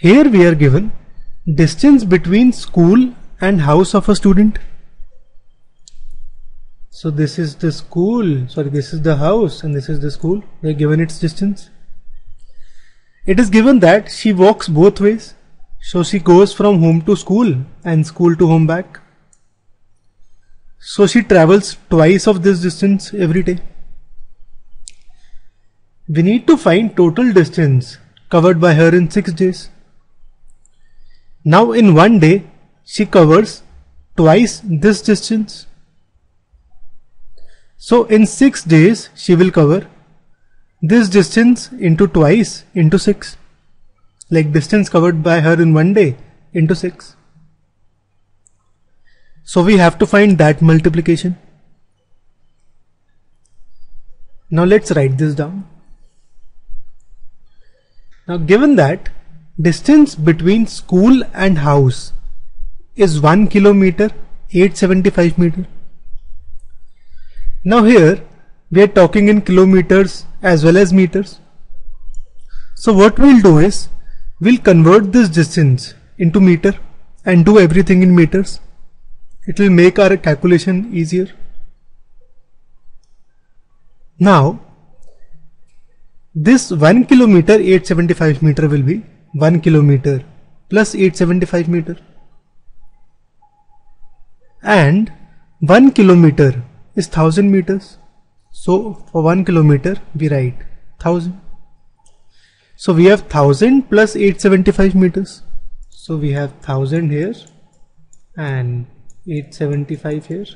Here we are given distance between school and house of a student. So this is the school, sorry, this is the house and this is the school. They are given its distance. It is given that she walks both ways. So she goes from home to school and school to home back. So she travels twice of this distance every day. We need to find total distance covered by her in 6 days. Now in one day, she covers twice this distance. So in 6 days, she will cover this distance into twice into 6. Like distance covered by her in one day into 6. So we have to find that multiplication. Now let's write this down. Now given that distance between school and house is 1 kilometer 875 meter. Now here we are talking in kilometers as well as meters. So what we'll do is we'll convert this distance into meter and do everything in meters. It will make our calculation easier. Now this 1 kilometer 875 meter will be 1 kilometer plus 875 meter, and 1 kilometer is 1000 meters. So for 1 kilometer we write 1000. So we have 1000 plus 875 meters. So we have 1000 here and 875 here.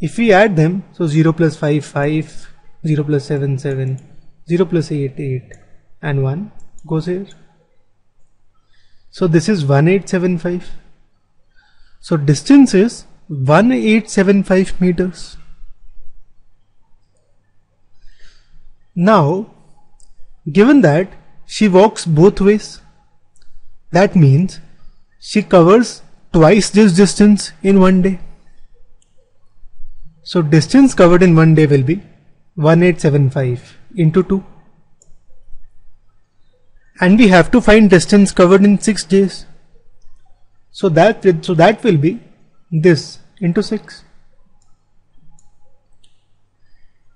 If we add them, so 0 plus 5, 5, 0 plus 7, 7, 0 plus 8, 8 and 1 goes here. So this is 1875. So distance is 1875 meters. Now given that she walks both ways, that means she covers twice this distance in one day. So distance covered in one day will be 1875 into 2. And we have to find distance covered in 6 days. So that will be this into 6.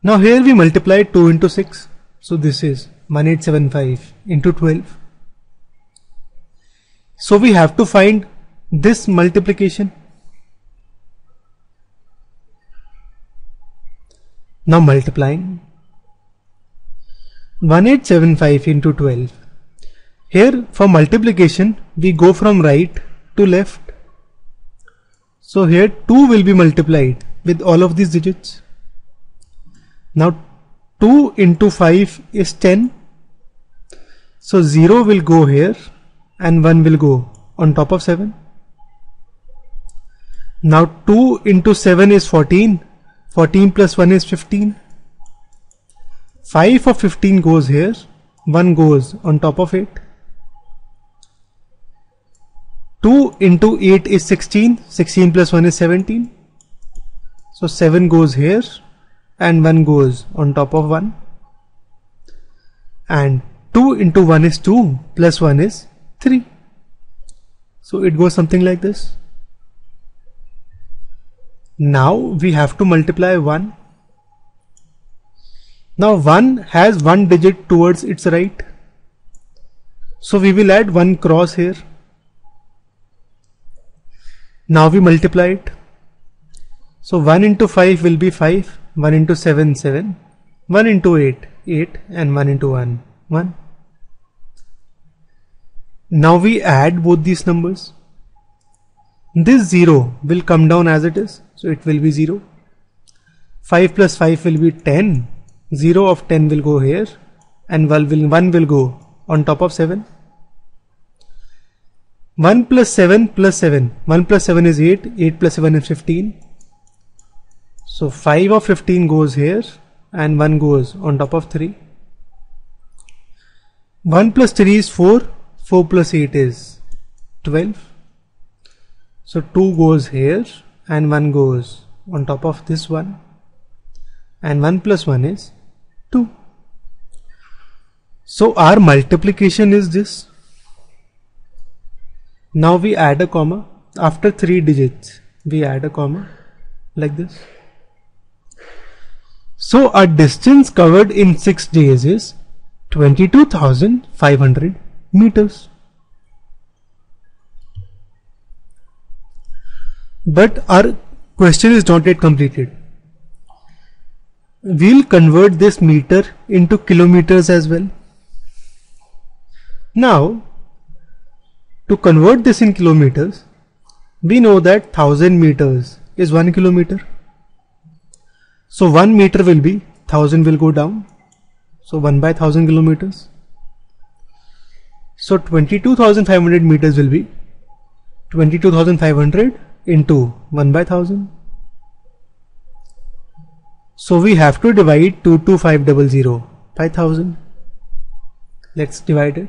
Now here we multiply 2 into 6. So this is 1875 into 12. So we have to find this multiplication. Now multiplying 1875 into 12. Here for multiplication we go from right to left. So here 2 will be multiplied with all of these digits. Now 2 into 5 is 10. So 0 will go here and 1 will go on top of 7. Now 2 into 7 is 14. 14 plus 1 is 15. 5 of 15 goes here. 1 goes on top of it. 2 into 8 is 16. 16 plus 1 is 17. So 7 goes here. And 1 goes on top of 1, and 2 into 1 is 2 plus 1 is 3. So it goes something like this. Now we have to multiply 1. Now 1 has one digit towards its right, so we will add one cross here. Now we multiply it. So 1 into 5 will be 5. 1 into 7, 7, 1 into 8, 8 and 1 into 1, 1. Now we add both these numbers. This 0 will come down as it is, so it will be 0. 5 plus 5 will be 10, 0 of 10 will go here and 1 will go on top of 7. 1 plus 7 plus 7, 1 plus 7 is 8, 8 plus 7 is 15. So 5 of 15 goes here and 1 goes on top of 3. 1 plus 3 is 4, 4 plus 8 is 12. So 2 goes here and 1 goes on top of this one, and 1 plus 1 is 2. So our multiplication is this. Now we add a comma. After 3 digits we add a comma like this. So our distance covered in 6 days is 22,500 meters. But our question is not yet completed. We'll convert this meter into kilometers as well. Now, to convert this in kilometers, we know that 1000 meters is 1 kilometer. So 1 meter will be, 1000 will go down. So 1 by 1000 kilometers. So 22,500 meters will be 22,500 into 1 by 1000. So we have to divide 22500 by 1000. Let's divide it.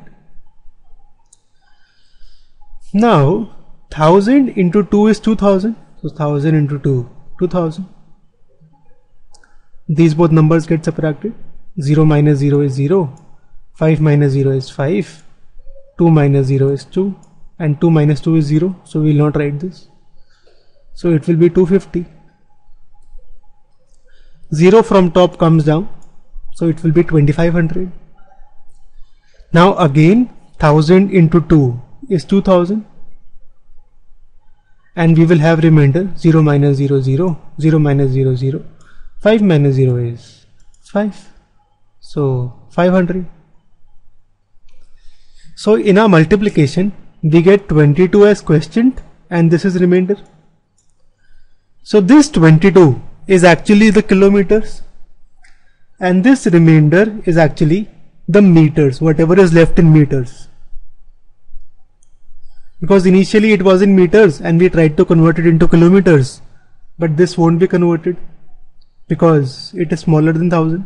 Now 1000 into 2 is 2000. So 1000 into 2, 2000. These both numbers get subtracted. 0 minus 0 is 0. 5 minus 0 is 5. 2 minus 0 is 2. And 2 minus 2 is 0. So we will not write this. So it will be 250. 0 from top comes down, so it will be 2500. Now again 1000 into 2 is 2000, and we will have remainder 0 minus 0 0, 0 minus 0 0, 5 minus 0 is 5, so 500. So in our multiplication we get 22 as quotient and this is remainder. So this 22 is actually the kilometers and this remainder is actually the meters, whatever is left in meters, because initially it was in meters and we tried to convert it into kilometers, but this won't be converted because it is smaller than 1000.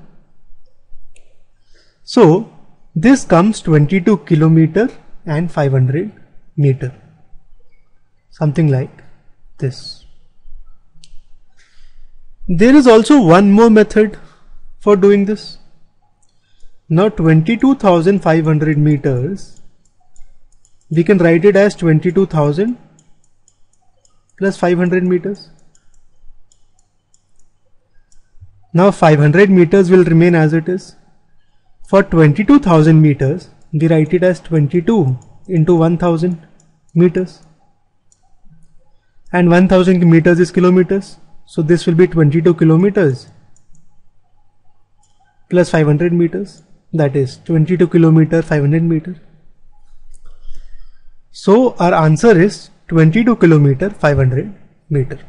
So this comes 22 kilometer and 500 meter, something like this. There is also one more method for doing this. Now 22,500 meters, we can write it as 22,000 plus 500 meters. Now 500 meters will remain as it is. For 22,000 meters, we write it as 22 into 1000 meters. And 1000 meters is kilometers. So this will be 22 kilometers plus 500 meters, that is 22 kilometer 500 meter. So our answer is 22 kilometer 500 meter.